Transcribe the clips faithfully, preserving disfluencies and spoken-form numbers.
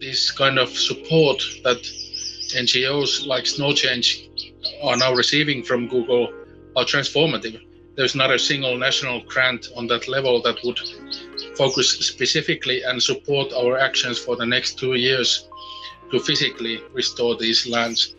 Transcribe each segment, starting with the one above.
this kind of support that N G Os like Snowchange are now receiving from Google are transformative. There's not a single national grant on that level that would focus specifically and support our actions for the next two years to physically restore these lands.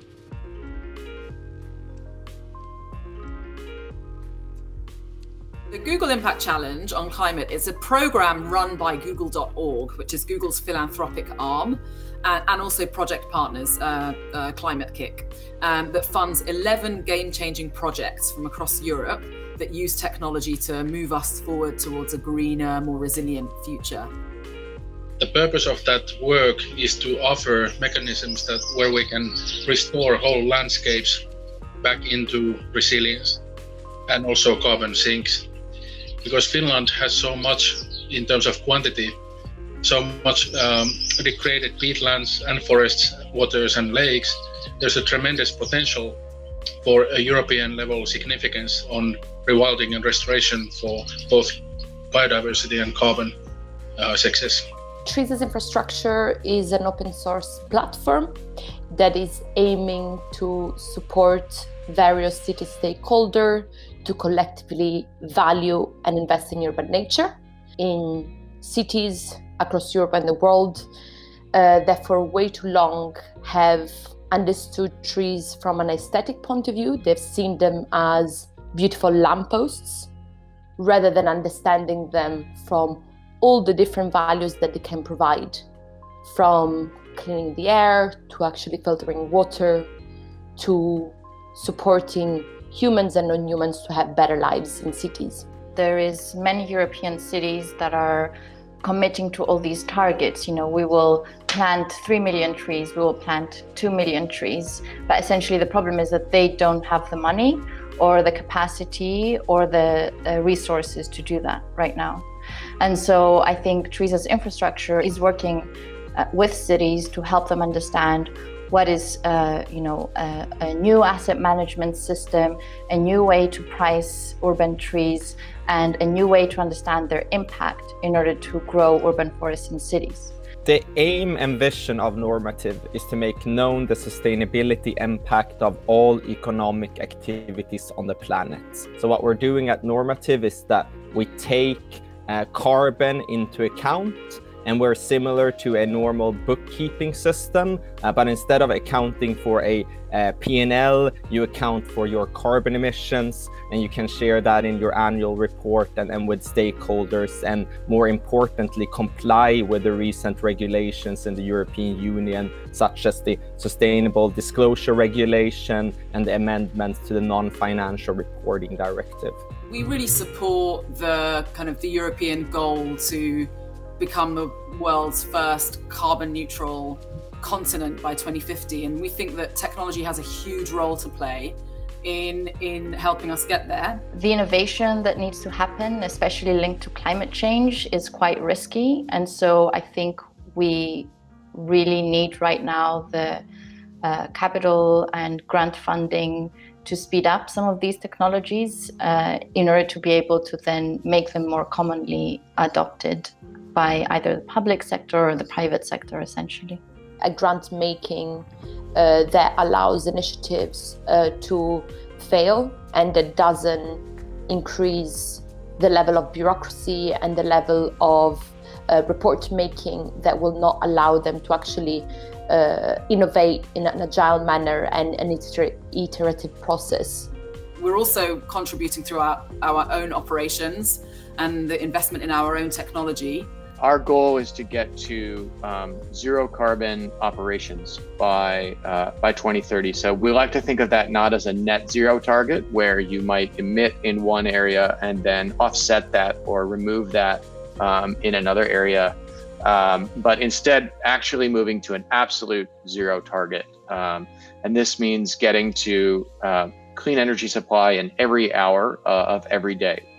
The Google Impact Challenge on Climate is a program run by Google dot org, which is Google's philanthropic arm, and, and also project partners, uh, uh, Climate Kick, um, that funds eleven game-changing projects from across Europe that use technology to move us forward towards a greener, more resilient future. The purpose of that work is to offer mechanisms that where we can restore whole landscapes back into resilience and also carbon sinks. Because Finland has so much in terms of quantity, so much um, degraded peatlands and forests, waters and lakes, there's a tremendous potential for a European level significance on rewilding and restoration for both biodiversity and carbon uh, success. Trees infrastructure is an open source platform that is aiming to support various city stakeholders to collectively value and invest in urban nature in cities across Europe and the world uh, that for way too long have understood trees from an aesthetic point of view. They've seen them as beautiful lampposts rather than understanding them from all the different values that they can provide, from cleaning the air to actually filtering water to supporting humans and non-humans to have better lives in cities. There is many European cities that are committing to all these targets. You know, we will plant three million trees, we will plant two million trees, but essentially the problem is that they don't have the money or the capacity or the uh, resources to do that right now. And so I think Trees as Infrastructure is working uh, with cities to help them understand what is uh, you know, a, a new asset management system, a new way to price urban trees, and a new way to understand their impact in order to grow urban forests in cities. The aim and vision of Normative is to make known the sustainability impact of all economic activities on the planet. So what we're doing at Normative is that we take uh, carbon into account, and we're similar to a normal bookkeeping system, uh, but instead of accounting for a uh, P and L, you account for your carbon emissions, and you can share that in your annual report and, and with stakeholders, and more importantly, comply with the recent regulations in the European Union, such as the Sustainable Disclosure Regulation and the amendments to the Non-Financial Reporting Directive. We really support the kind of the European goal to become the world's first carbon neutral continent by twenty fifty. And we think that technology has a huge role to play in, in helping us get there. The innovation that needs to happen, especially linked to climate change, is quite risky. And so I think we really need right now the uh, capital and grant funding to speed up some of these technologies uh, in order to be able to then make them more commonly adopted by either the public sector or the private sector, essentially. A grant making uh, that allows initiatives uh, to fail and that doesn't increase the level of bureaucracy and the level of uh, report making that will not allow them to actually uh, innovate in an agile manner and an iter- iterative process. We're also contributing through our, our own operations and the investment in our own technology. Our goal is to get to um, zero carbon operations by uh, by twenty thirty. So we like to think of that not as a net zero target where you might emit in one area and then offset that or remove that um, in another area, um, but instead actually moving to an absolute zero target. Um, and this means getting to uh, clean energy supply in every hour uh, of every day.